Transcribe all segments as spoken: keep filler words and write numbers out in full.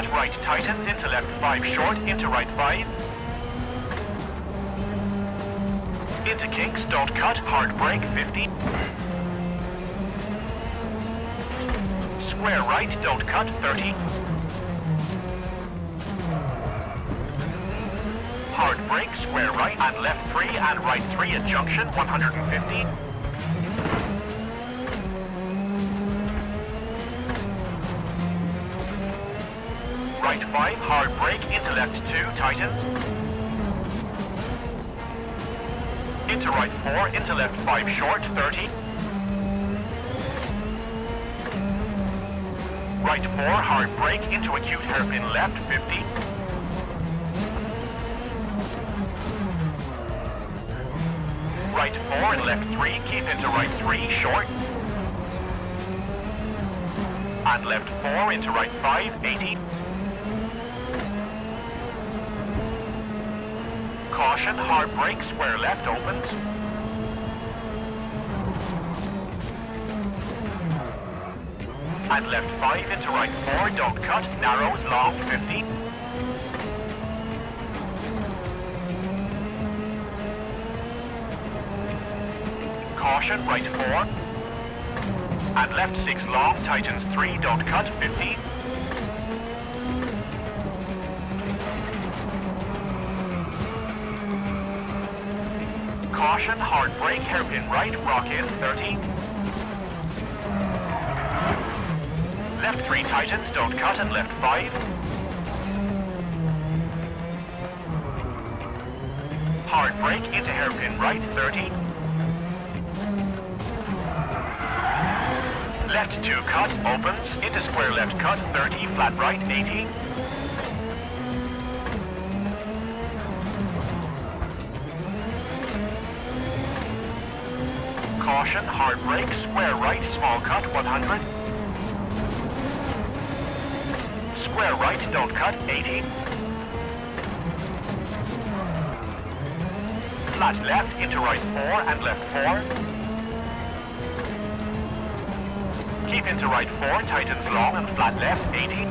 Flat right tightens into left five short, into right five. Into kinks, don't cut, hard break, fifty. Square right, don't cut, thirty. Hard break, square right and left three and right three at junction, one hundred fifty. Right five, hard break, into left two, tightens. Into right four, into left five short, thirty. Right four, hard break, into acute hairpin left, fifty. Right four and left three, keep into right three, short. And left four into right five, eighty. Caution, hard break, square left opens. And left five into right four, don't cut, narrows, long, fifty. Caution, right four, and left six long, tightens three, don't cut, fifty. Caution, hard break, hairpin right, rock in, thirty. Left three tightens, don't cut, and left five. Hard break, into hairpin right, thirty. Left two cut, opens, into square left cut, thirty, flat right, eighty. Caution, hard break, square right, small cut, one hundred. Square right, don't cut, eighty. Flat left, into right four and left four. Keep into right four, tightens long and flat left, eighty.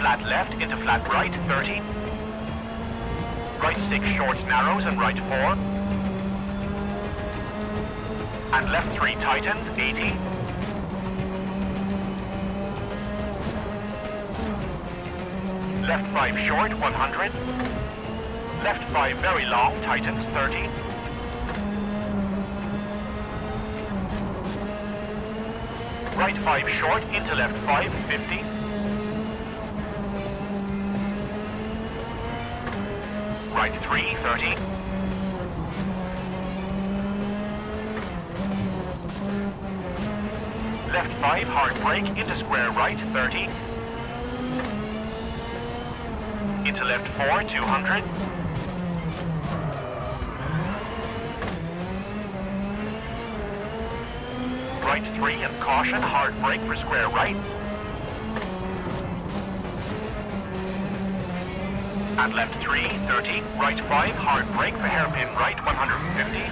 Flat left into flat right, thirty. Right six short narrows and right four. And left three tightens, eighty. Left five short, one hundred. Left five very long, tightens, thirty. Right five short, into left five, fifty. Right three, thirty. Left five, hard break, into square right, thirty. Into left four, two hundred. Right three and caution, hard break for square right. And left three, thirty. Right five, hard break for hairpin right, one hundred fifty.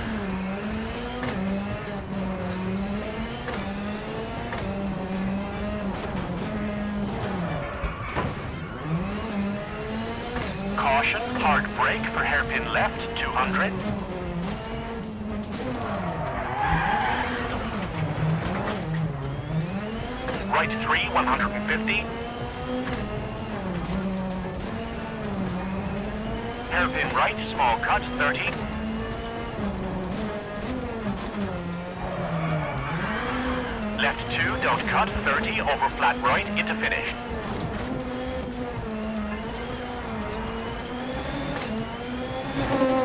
Caution, hard break for hairpin left, two hundred. Right three, one hundred fifty. Hairpin right, small cut, thirty. Left two, don't cut, thirty, over flat right, into finish. Thank you.